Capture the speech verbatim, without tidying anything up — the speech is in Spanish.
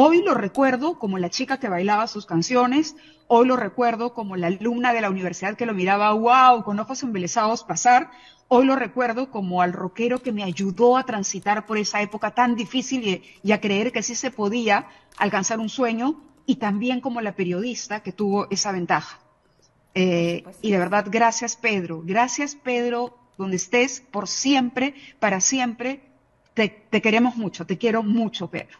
Hoy lo recuerdo como la chica que bailaba sus canciones, hoy lo recuerdo como la alumna de la universidad que lo miraba, wow, con ojos embelesados pasar, hoy lo recuerdo como al rockero que me ayudó a transitar por esa época tan difícil y, y a creer que sí se podía alcanzar un sueño, y también como la periodista que tuvo esa ventaja. Eh, pues sí. Y de verdad, gracias Pedro, gracias Pedro, donde estés, por siempre, para siempre, te, te queremos mucho, te quiero mucho Pedro.